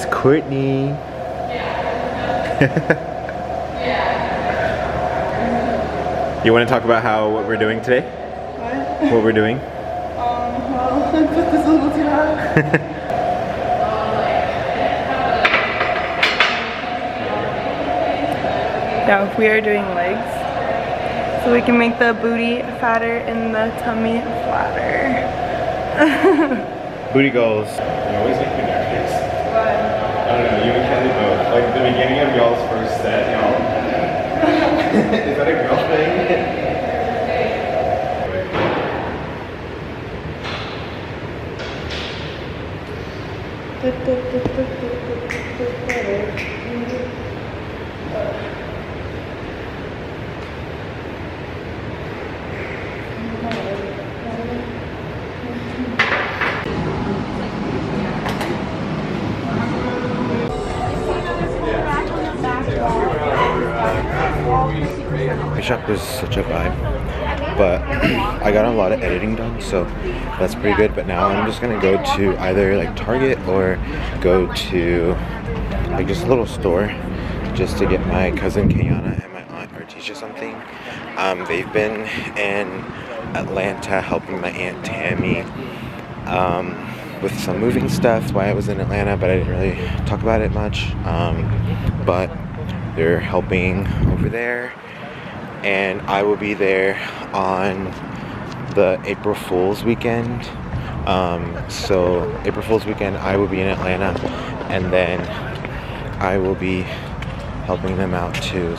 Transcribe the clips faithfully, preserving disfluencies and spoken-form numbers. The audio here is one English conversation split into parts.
It's Courtney. Yeah. You want to talk about how what we're doing today? What? What we're doing? Um, well, I put this a little too high. Now we are doing legs, so we can make the booty fatter and the tummy flatter. Booty goals. You always make me nervous. I don't know, you and Kelly both. Like the beginning of y'all's first set, y'all. Is that a girl thing? My shop was such a vibe, but I got a lot of editing done, so that's pretty good. But now I'm just gonna go to either like Target or go to like just a little store just to get my cousin Kayana and my aunt Artisha something. Um, they've been in Atlanta helping my aunt Tammy um, with some moving stuff while I was in Atlanta, but I didn't really talk about it much. Um, but they're helping over there. And I will be there on the April Fool's weekend. Um, so April Fool's weekend, I will be in Atlanta, and then I will be helping them out too.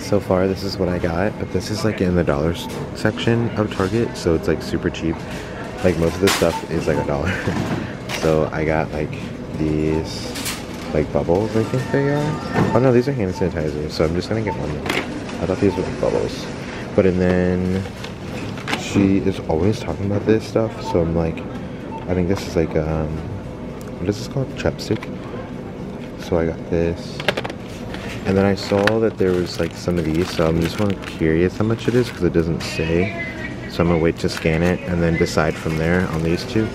So far, this is what I got, but this is like in the dollar section of Target, so it's like super cheap. Like most of the stuff is like a dollar. So I got like these like bubbles, I think they are. Oh no, these are hand sanitizers, so I'm just gonna get one. I thought these were like bubbles. But and then she is always talking about this stuff, so I'm like, I think this is like, um, what is this called? Chapstick. So I got this. And then I saw that there was like some of these, so I'm just kind of curious how much it is because it doesn't say. So I'm gonna wait to scan it and then decide from there on these two.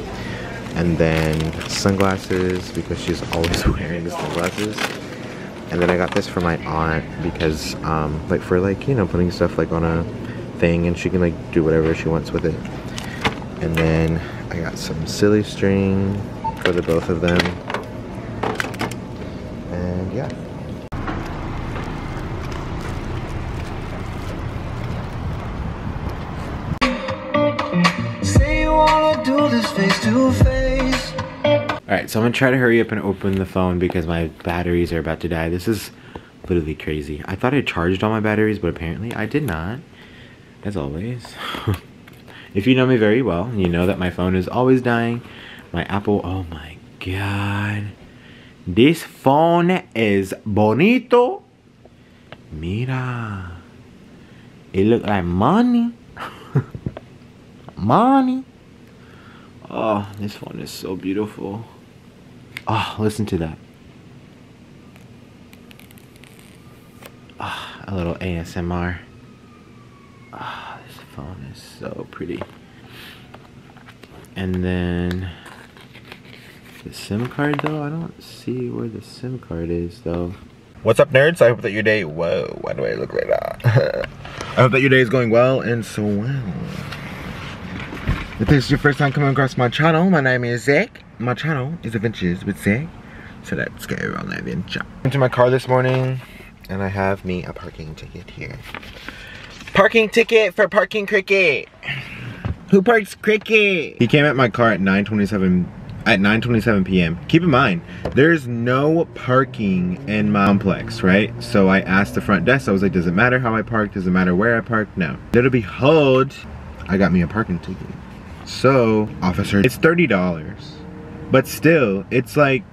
And then sunglasses, because she's always wearing the sunglasses. And then I got this for my aunt because, um, like for like, you know, putting stuff like on a thing and she can like do whatever she wants with it. And then I got some silly string for the both of them. And yeah. Say you wanna do this face to face. Alright, so I'm gonna try to hurry up and open the phone because my batteries are about to die. This is literally crazy. I thought I charged all my batteries, but apparently I did not, as always. If you know me very well, you know that my phone is always dying. My Apple, oh my god. This phone is bonito. Mira. It look like money. Money. Oh, this phone is so beautiful. Oh, listen to that. Oh, a little A S M R. Oh, this phone is so pretty. And then the SIM card though, I don't see where the SIM card is though. What's up nerds? I hope that your day, whoa, why do I look like that? I hope that your day is going well and so well. If this is your first time coming across my channel, my name is Zeke. My channel is Adventures with Zeke. So let's go on the adventure. I went to my car this morning and I have me a parking ticket here. Parking ticket for parking cricket. Who parks cricket? He came at my car at nine twenty-seven at nine twenty-seven p m Keep in mind, there's no parking in my complex, right? So I asked the front desk, I was like, does it matter how I parked? Does it matter where I parked? No. There to behold, I got me a parking ticket. So, officer, it's thirty dollars, but still, it's like,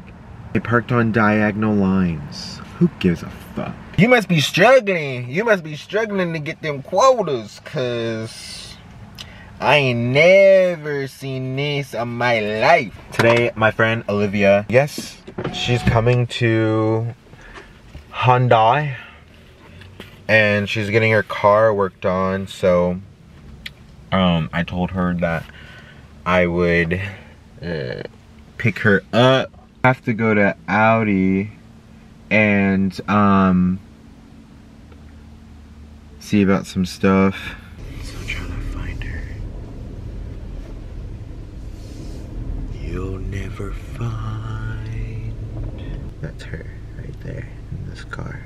I parked on diagonal lines. Who gives a fuck? You must be struggling. You must be struggling to get them quotas, cause I ain't never seen this in my life. Today, my friend Olivia, yes, she's coming to Hyundai, and she's getting her car worked on, so um, I told her that I would uh, pick her up have to go to Audi and um see about some stuff. So I'm trying to find her. You'll never find. That's her right there in this car.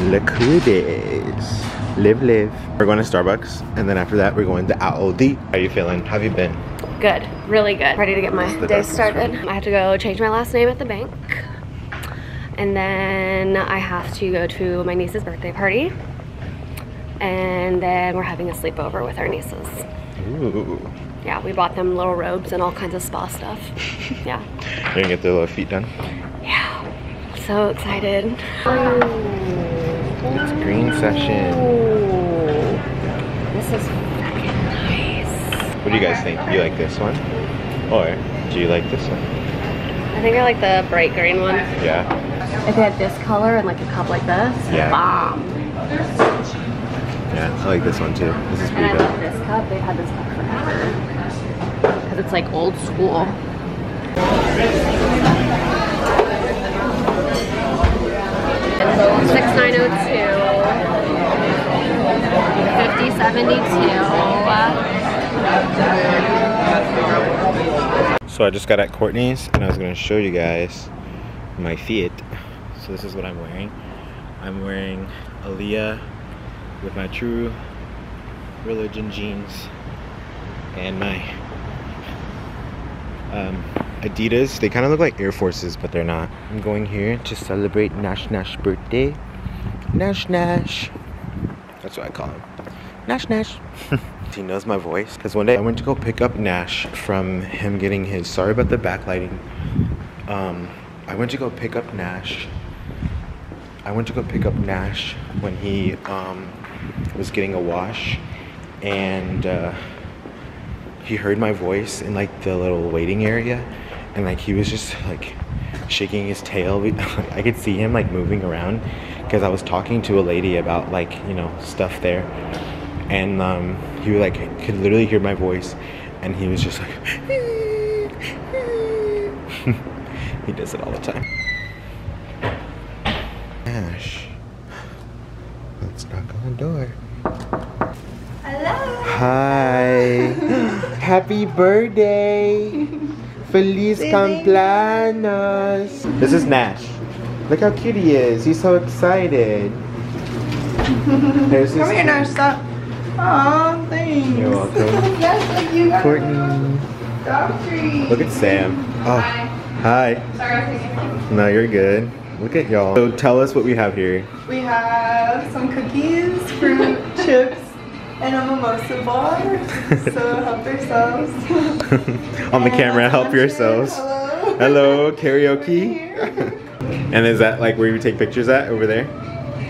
Look who it is. Live, live. We're going to Starbucks, and then after that, we're going to Audi. How are you feeling? How have you been? Good, really good. Ready to get my day started. Room. I have to go change my last name at the bank, and then I have to go to my niece's birthday party, and then we're having a sleepover with our nieces. Ooh. Yeah, we bought them little robes and all kinds of spa stuff. Yeah. You're gonna get their little feet done? Yeah. So excited. Ooh. It's green session. Ooh, this is fucking nice. What do you guys think? Do you like this one? Or do you like this one? I think I like the bright green one. Yeah. If they had this color and like a cup like this, yeah. Bomb. Yeah, I like this one too. This is pretty good. And I love this cup. They've had this cup forever. Because it's like old school. six nine oh two, fifty seventy-two. So I just got at Courtney's and I was gonna show you guys my Fiat. So this is what I'm wearing. I'm wearing Aaliyah with my True Religion jeans and my um, Adidas. They kind of look like Air Forces, but they're not. I'm going here to celebrate Nash Nash's birthday. Nash Nash. That's what I call him. Nash Nash. He knows my voice. Because one day I went to go pick up Nash from him getting his... Sorry about the backlighting. Um, I went to go pick up Nash. I went to go pick up Nash when he um, was getting a wash. And uh, he heard my voice in like the little waiting area. And like he was just like shaking his tail. I could see him like moving around. Because I was talking to a lady about like, you know, stuff there, and um, he like could literally hear my voice, and he was just like, he does it all the time. Ash, let's knock on the door. Hello. Hi. Happy birthday. Feliz cumpleaños. This is Nash. Look how cute he is. He's so excited. There's his Come here, Nash. Stop. Aw, thanks. You're welcome. That's like you, Courtney. Doctor E. Look at Sam. Oh. Hi. Hi. Sorry, I was thinking. No, you're good. Look at y'all. So tell us what we have here. We have some cookies, fruit, chips, and a mimosa bar. So help yourselves. On the and camera, help yourselves. Hello. Hello, karaoke. And is that like where you take pictures at, over there?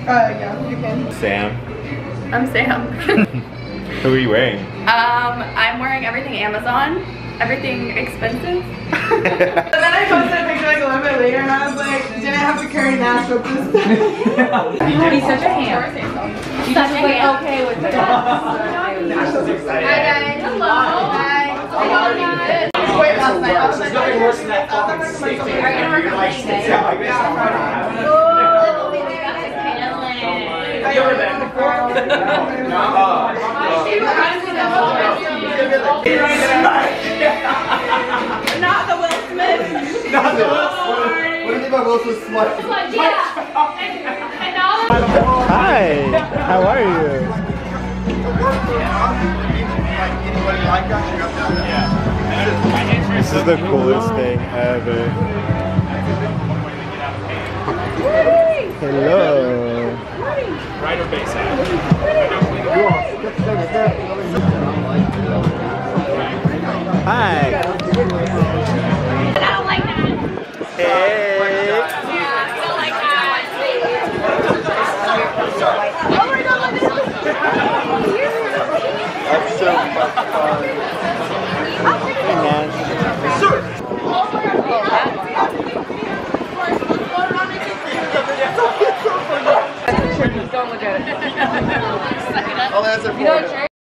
Uh, yeah, you can. Sam. I'm Sam. Who are you wearing? Um, I'm wearing everything Amazon. Everything expensive. And then I posted a picture like a little bit later and I was like, didn't I have to carry Nash with this? You would be such a ham. You just were okay with that. Nash was excited. Hi guys. Hello. Hi. Hi. There's nothing worse than that fucking steak. Are you going to like steak? Yeah, I guess I'm right on. Ooh, you guys are killing. You ever been before? No. No. She reminds me of the Not the Will Smith. Not the Will Smith. What do you think about Will Smith? Smith. Yeah. Hi. How are you? Yeah. This is the coolest thing ever. Hello. Right or base out. Hi. I don't like that. Hey. That's so fucking fun. Don't look at it. I'll answer for it.